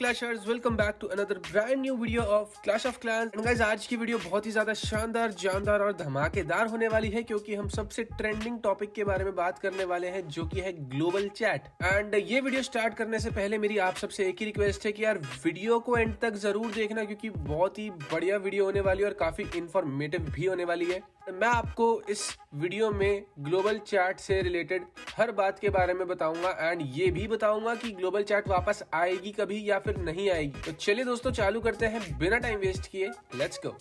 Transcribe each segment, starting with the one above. Clashers, welcome back to another brand new video of Clash of Clans. And guys, आज की video बहुत ही ज्यादा शानदार, जानदार और धमाकेदार होने वाली है, क्योंकि हम सबसे ट्रेंडिंग टॉपिक के बारे में बात करने वाले हैं, जो कि है ग्लोबल चैट। एंड ये वीडियो स्टार्ट करने से पहले मेरी आप सबसे एक ही रिक्वेस्ट है कि यार वीडियो को एंड तक जरूर देखना, क्योंकि बहुत ही बढ़िया वीडियो होने वाली है और काफी इन्फॉर्मेटिव भी होने वाली है। मैं आपको इस वीडियो में ग्लोबल चैट से रिलेटेड हर बात के बारे में बताऊंगा, एंड ये भी बताऊंगा कि ग्लोबल चैट वापस आएगी कभी या फिर नहीं आएगी। तो चलिए दोस्तों, चालू करते हैं बिना टाइम वेस्ट किए, let's go.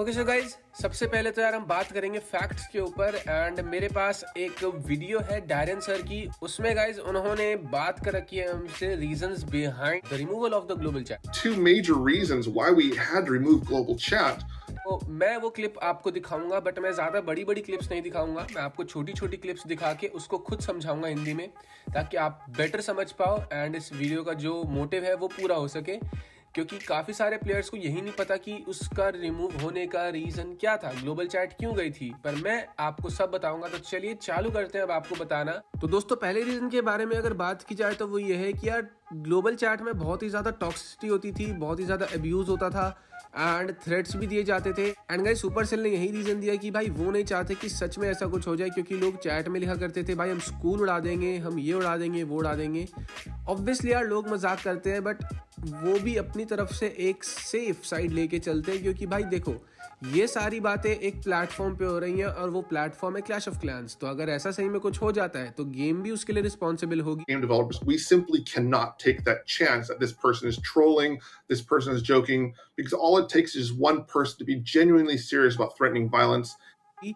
Okay so guys, सबसे पहले तो यार हम बात करेंगे फैक्ट्स के ऊपर। एंड मेरे पास एक वीडियो है डायरन सर की, उसमें गाइज उन्होंने बात कर रखी है हमसे reasons behind the removal of the global chat. Two major reasons why we had removed global chat. तो मैं वो क्लिप आपको दिखाऊंगा, बट मैं ज्यादा बड़ी बड़ी क्लिप्स नहीं दिखाऊंगा, मैं आपको छोटी छोटी क्लिप्स दिखा के उसको खुद समझाऊंगा हिंदी में, ताकि आप बेटर समझ पाओ एंड इस वीडियो का जो मोटिव है वो पूरा हो सके, क्योंकि काफ़ी सारे प्लेयर्स को यही नहीं पता कि उसका रिमूव होने का रीज़न क्या था, ग्लोबल चैट क्यों गई थी। पर मैं आपको सब बताऊंगा, तो चलिए चालू करते हैं अब आपको बताना। तो दोस्तों, पहले रीज़न के बारे में अगर बात की जाए तो वो ये है कि यार ग्लोबल चैट में बहुत ही ज़्यादा टॉक्सिसिटी होती थी, बहुत ही ज़्यादा अब्यूज़ होता था एंड थ्रेट्स भी दिए जाते थे। एंड गाइस, सुपरसेल ने यही रीज़न दिया कि भाई वो नहीं चाहते कि सच में ऐसा कुछ हो जाए, क्योंकि लोग चैट में लिखा करते थे भाई हम स्कूल उड़ा देंगे, हम ये उड़ा देंगे, वो उड़ा देंगे। ऑब्वियसली यार लोग मजाक करते हैं, बट वो भी अपनी तरफ से एक सेफ साइड लेके चलते हैं, क्योंकि भाई देखो ये सारी बातें एक प्लेटफॉर्म पे हो रही हैं और वो प्लेटफॉर्म है क्लैश ऑफ क्लैंस। तो अगर ऐसा सही में कुछ हो जाता है तो गेम भी उसके लिए रिस्पॉन्सिबल होगी। Game developers, we simply can not take that chance that this person is trolling, this person is joking, because all it takes is one person to be genuinely serious about threatening violence.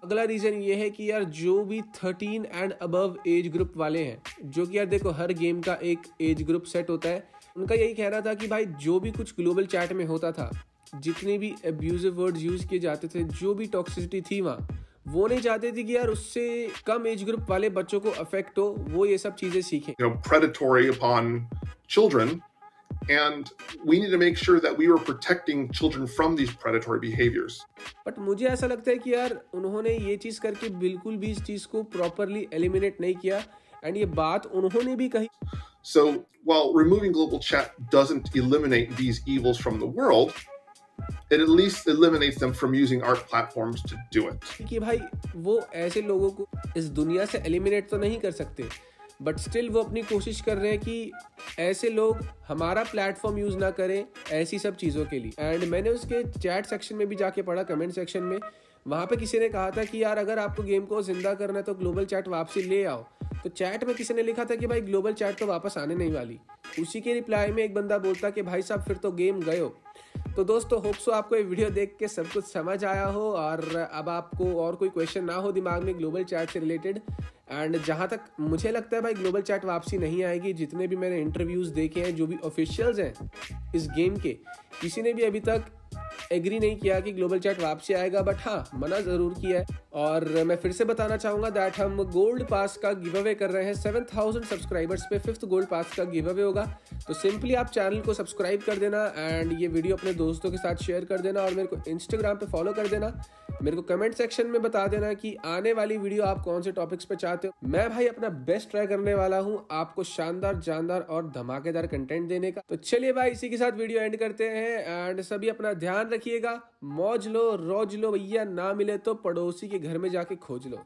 अगला reason ये है कि यार जो भी 13 and above age group वाले हैं, जो कि यार देखो हर गेम का एक एज ग्रुप सेट होता है, उनका यही कहना था कि भाई जो भी कुछ ग्लोबल चैट में होता था, जितने भी एब्यूजिव वर्ड्स यूज़ किए जाते थे, जो भी टॉक्सिसिटी थी वहाँ, वो नहीं चाहते थे कि यार उससे कम एज ग्रुप वाले बच्चों को अफेक्ट हो, वो ये सब चीज़ें सीखें। You know, predatory upon children, and we need to make sure that we were protecting children from these predatory behaviors. But मुझे ऐसा लगता है कि यार उन्होंने ये चीज़ करके बिल्कुल भी इस चीज़ को प्रॉपरली एलिमिनेट नहीं किया, एंड ये बात उन्होंने भी कही। So, while removing global chat doesn't eliminate these evils from the world, it at least eliminates them from using our platforms to do it. कि भाई वो ऐसे लोगों को इस दुनिया से एलिमिनेट तो नहीं कर सकते, बट स्टिल वो अपनी कोशिश कर रहे हैं कि ऐसे लोग हमारा प्लेटफॉर्म यूज़ ना करें ऐसी सब चीज़ों के लिए। एंड मैंने उसके चैट सेक्शन में भी जाके पढ़ा, कमेंट सेक्शन में, वहाँ पे किसी ने कहा था कि यार अगर आपको गेम को जिंदा करना है तो ग्लोबल चैट वापसी ले आओ। तो चैट में किसी ने लिखा था कि भाई ग्लोबल चैट तो वापस आने नहीं वाली। उसी के रिप्लाई में एक बंदा बोलता कि भाई साहब फिर तो गेम गए हो। तो दोस्तों, होप सो आपको ये वीडियो देख के सब कुछ समझ आया हो, और अब आपको और कोई क्वेश्चन ना हो दिमाग में ग्लोबल चैट से रिलेटेड। एंड जहाँ तक मुझे लगता है भाई ग्लोबल चैट वापसी नहीं आएगी। जितने भी मैंने इंटरव्यूज़ देखे हैं, जो भी ऑफिशियल्स हैं इस गेम के, किसी ने भी अभी तक एग्री नहीं किया कि ग्लोबल चैट वापसी आएगा, बट हाँ मना ज़रूर किया है। और मैं फिर से बताना चाहूँगा दैट हम गोल्ड पास का गिव अवे कर रहे हैं। 7000 सब्सक्राइबर्स पे 5th गोल्ड पास का गिव अवे होगा। तो सिंपली आप चैनल को सब्सक्राइब कर देना, एंड ये वीडियो अपने दोस्तों के साथ शेयर कर देना, और मेरे को इंस्टाग्राम पे फॉलो कर देना। मेरे को कमेंट सेक्शन में बता देना कि आने वाली वीडियो आप कौन से टॉपिक्स पे चाहते हो। मैं भाई अपना बेस्ट ट्राई करने वाला हूँ आपको शानदार, जानदार और धमाकेदार कंटेंट देने का। तो चलिए भाई इसी के साथ वीडियो एंड करते हैं, एंड सभी अपना ध्यान रखिएगा, मौज लो, रोज लो भैया, ना मिले तो पड़ोसी के घर में जाके खोज लो।